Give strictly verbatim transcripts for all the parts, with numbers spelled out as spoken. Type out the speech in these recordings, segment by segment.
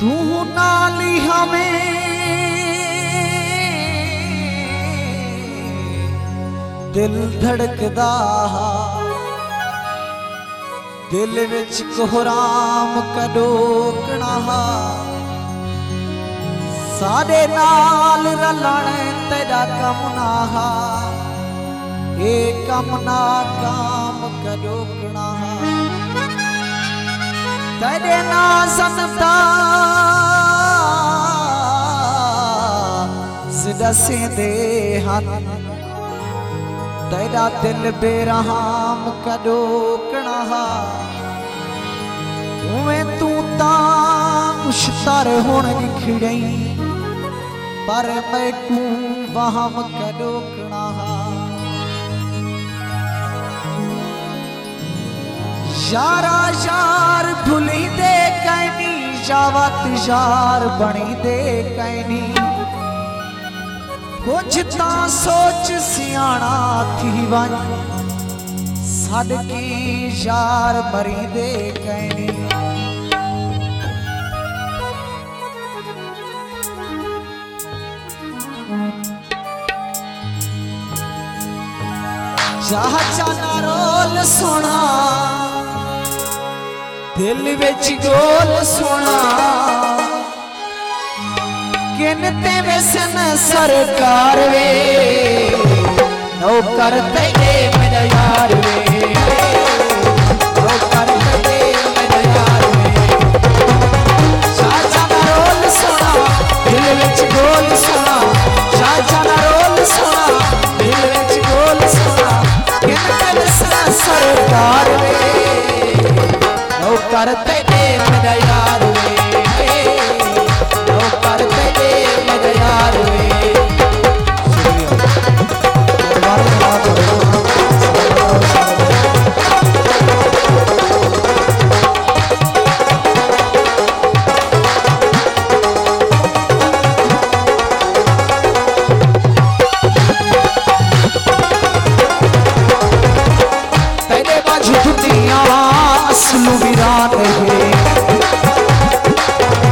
तू ना ली हमें दिल धड़कदा दिल विच कोहराम कड़ोकना साडे नाल रलण तेरा कम ना हा ए कम ना काम कड़ोकना तेरे ना सनता दसदे हन तेरा दिल बेरहाम कड़ोकना उवें तू मुश्तर हुण खिड़ई पर मैकू वहम कड़ोकना यारा यार भुली दे कैनी जावत यार बनी दे कैनी कुछ ता सोच सियाना थी वन सदकी यार मरी दे कैनी चाह चाना रोल सोना दिल विच गोल सोना किनते वसन सरकार वे नौकर तेरे मेरा यार वे नौकर तेरे मेरा यार वे शाजा ना रोल सोना दिल विच गोल सोना शाजा ना रोल सोना दिल विच गोल सोना किनते वसन सरकार वे करते दे मेरा यार वे ओ करते दे मेरा यार वे करते दे मेरा यार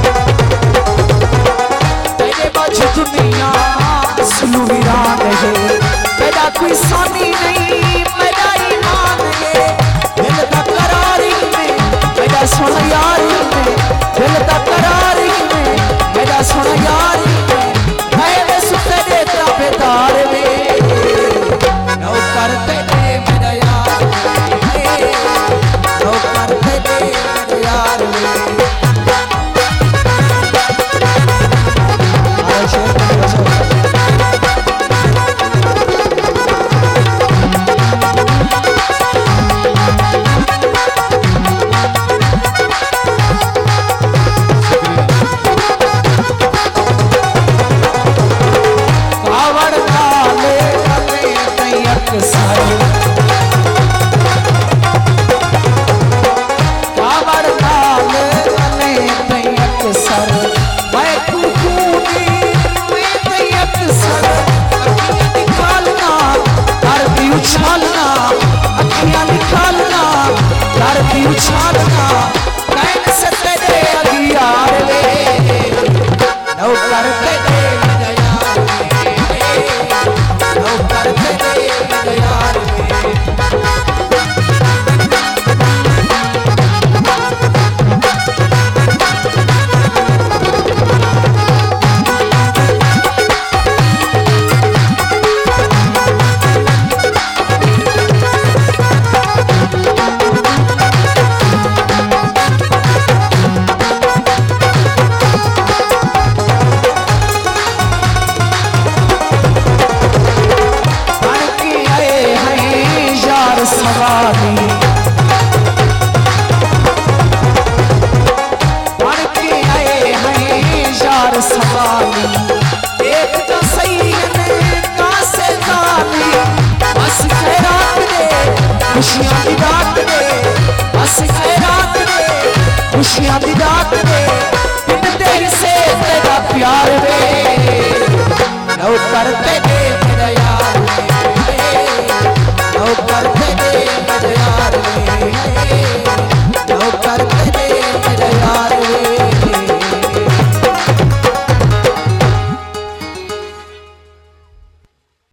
वे ओ करते दे